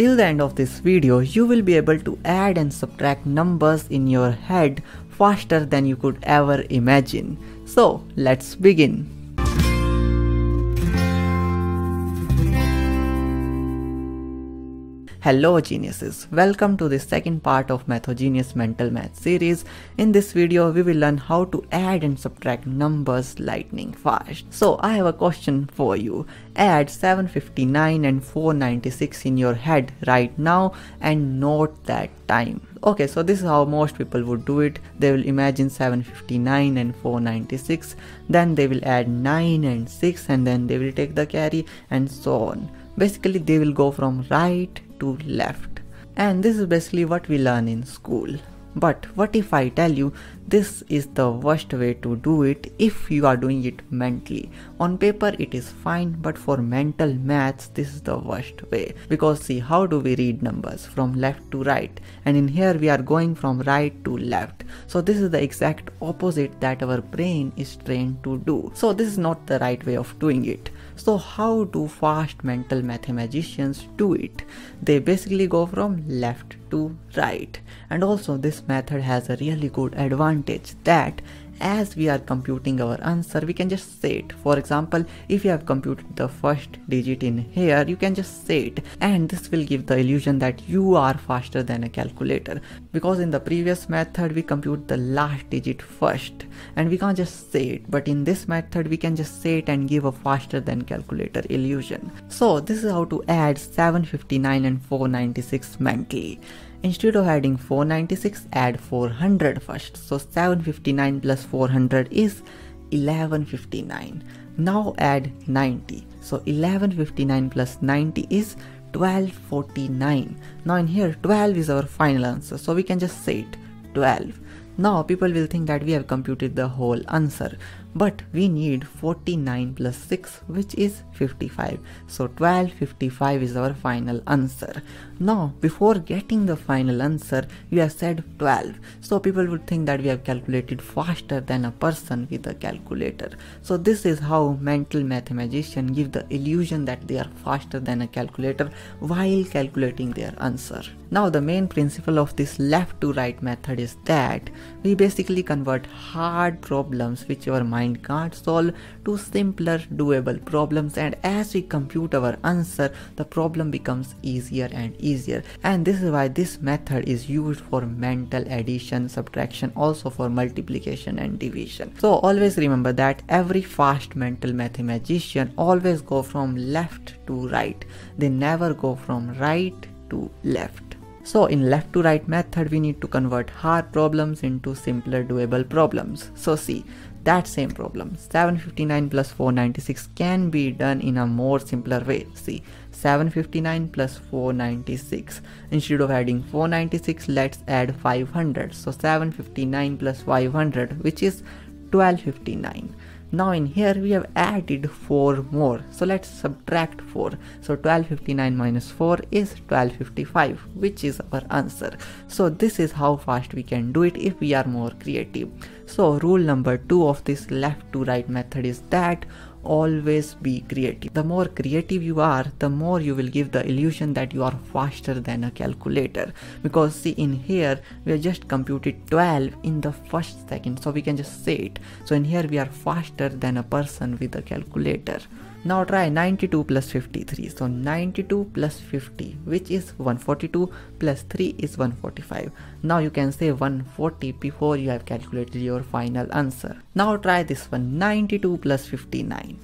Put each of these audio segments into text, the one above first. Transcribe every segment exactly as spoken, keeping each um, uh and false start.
Till the end of this video, you will be able to add and subtract numbers in your head faster than you could ever imagine. So let's begin. Hello geniuses, welcome to the second part of MathOgenius Mental Math series. In this video we will learn how to add and subtract numbers lightning fast. So I have a question for you. Add seven fifty-nine and four ninety-six in your head right now and note that time. Okay, so this is how most people would do it. They will imagine seven fifty-nine and four ninety-six, then they will add nine and six, and then they will take the carry and so on. Basically they will go from right to left, and this is basically what we learn in school. But what if I tell you this is the worst way to do it if you are doing it mentally? On paper it is fine, but for mental maths this is the worst way, because see, how do we read numbers? From left to right, and in here we are going from right to left. So this is the exact opposite that our brain is trained to do. So this is not the right way of doing it. So how do fast mental mathematicians do it? They basically go from left to right. And also this method has a really good advantage that as we are computing our answer, we can just say it. For example, if you have computed the first digit in here, you can just say it, and this will give the illusion that you are faster than a calculator, because in the previous method we compute the last digit first and we can't just say it, but in this method we can just say it and give a faster than calculator illusion. So this is how to add seven fifty-nine and four ninety-six mentally. Instead of adding four ninety-six, add four hundred first. So seven fifty-nine plus four hundred is eleven fifty-nine. Now add ninety. So eleven fifty-nine plus ninety is twelve forty-nine. Now in here twelve is our final answer, so we can just say it, twelve. Now people will think that we have computed the whole answer, but we need forty-nine plus six, which is fifty-five. So twelve fifty-five is our final answer. Now before getting the final answer we have said twelve, so people would think that we have calculated faster than a person with a calculator. So this is how mental mathematicians give the illusion that they are faster than a calculator while calculating their answer. Now the main principle of this left to right method is that we basically convert hard problems which your mind can't solve to simpler doable problems, and as we compute our answer the problem becomes easier and easier. And this is why this method is used for mental addition, subtraction, also for multiplication and division. So always remember that every fast mental mathematician always go from left to right. They never go from right to left. So in left to right method we need to convert hard problems into simpler doable problems. So see, that same problem seven fifty-nine plus four ninety-six can be done in a more simpler way. See, seven fifty-nine plus four ninety-six, instead of adding four ninety-six let's add five hundred. So seven fifty-nine plus five hundred, which is twelve fifty-nine. Now in here we have added four more, so let's subtract four. So twelve fifty-nine minus four is twelve fifty-five, which is our answer. So this is how fast we can do it if we are more creative. So rule number two of this left to right method is that always be creative. The more creative you are, the more you will give the illusion that you are faster than a calculator, because see, in here we have just computed twelve in the first second, so we can just say it. So in here we are faster than a person with a calculator. Now try ninety-two plus fifty-three. So ninety-two plus fifty, which is one forty-two, plus three is one forty-five. Now you can say one forty before you have calculated your final answer. Now try this one, ninety-two plus fifty-nine.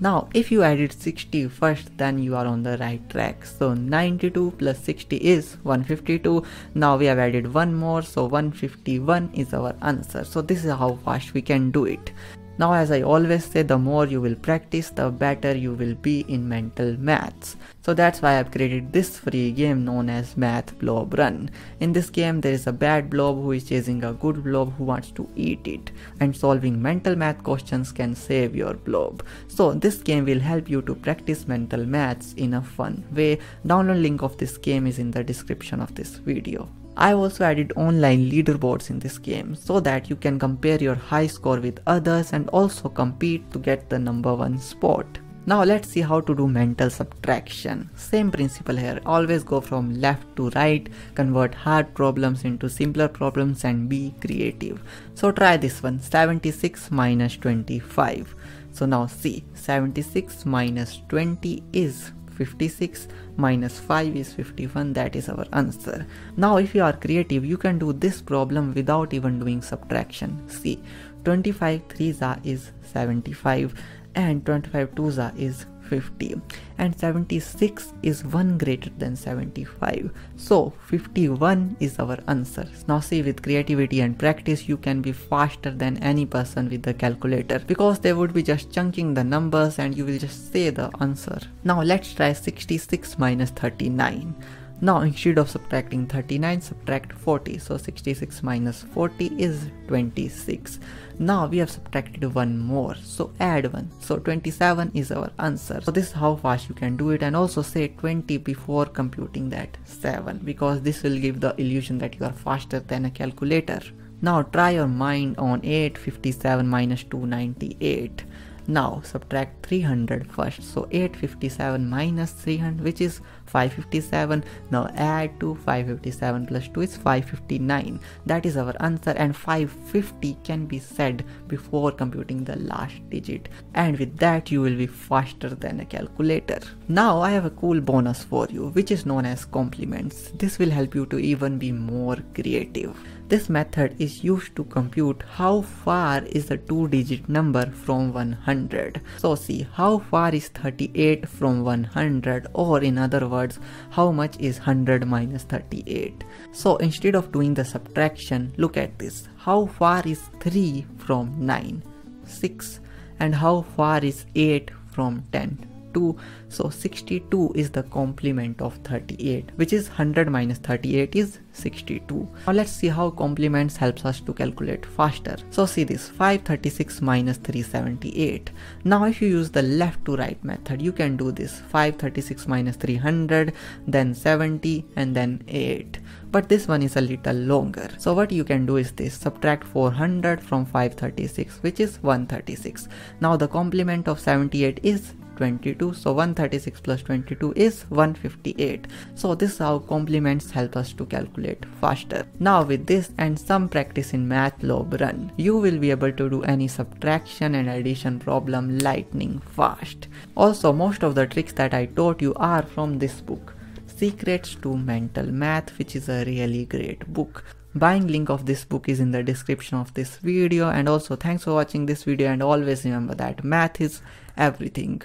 Now if you added sixty first, then you are on the right track. So ninety-two plus sixty is one fifty-two. Now we have added one more, so one fifty-one is our answer. So this is how fast we can do it. Now as I always say, the more you will practice, the better you will be in mental maths. So that's why I've created this free game known as Math Blob Run. In this game there is a bad blob who is chasing a good blob who wants to eat it, and solving mental math questions can save your blob. So this game will help you to practice mental maths in a fun way. Download link of this game is in the description of this video. I've also added online leaderboards in this game so that you can compare your high score with others and also compete to get the number one spot. Now let's see how to do mental subtraction. Same principle here, always go from left to right, convert hard problems into simpler problems and be creative. So try this one, seventy-six minus twenty-five. So now see, seventy-six minus twenty is fifty-six, minus five is fifty-one, that is our answer. Now if you are creative, you can do this problem without even doing subtraction. See, twenty-five threes is seventy-five and twenty-five twos is fifty and seventy-six is one greater than seventy-five, so fifty-one is our answer. Now see, with creativity and practice you can be faster than any person with the calculator, because they would be just chunking the numbers and you will just say the answer. Now let's try sixty-six minus thirty-nine. Now instead of subtracting thirty-nine, subtract forty. So sixty-six minus forty is twenty-six. Now we have subtracted one more, so add one. So twenty-seven is our answer. So this is how fast you can do it, and also say twenty before computing that seven, because this will give the illusion that you are faster than a calculator. Now try your mind on eight, fifty-seven minus two ninety-eight. Now subtract three hundred first, so eight fifty-seven minus three hundred, which is five fifty-seven. Now add two, five fifty-seven plus two is five fifty-nine, that is our answer, and five fifty can be said before computing the last digit, and with that you will be faster than a calculator. Now I have a cool bonus for you, which is known as complements. This will help you to even be more creative. This method is used to compute how far is a two-digit number from one hundred. So see, how far is thirty-eight from one hundred, or in other words, how much is one hundred minus thirty-eight. So instead of doing the subtraction, look at this. How far is three from nine? six. And how far is eight from ten? two. So sixty-two is the complement of thirty-eight, which is one hundred minus thirty-eight is sixty-two. Now let's see how complements helps us to calculate faster. So see this, five thirty-six minus three seventy-eight. Now if you use the left to right method, you can do this, five thirty-six minus three hundred, then seventy and then eight. But this one is a little longer. So what you can do is this, subtract four hundred from five thirty-six, which is one hundred thirty-six. Now the complement of seventy-eight is twenty-two, so one hundred thirty-six plus twenty-two is one hundred fifty-eight. So this is how complements help us to calculate faster. Now with this and some practice in Math Blob Run, you will be able to do any subtraction and addition problem lightning fast. Also, most of the tricks that I taught you are from this book, Secrets to Mental Math, which is a really great book. Buying link of this book is in the description of this video, and also thanks for watching this video, and always remember that math is everything.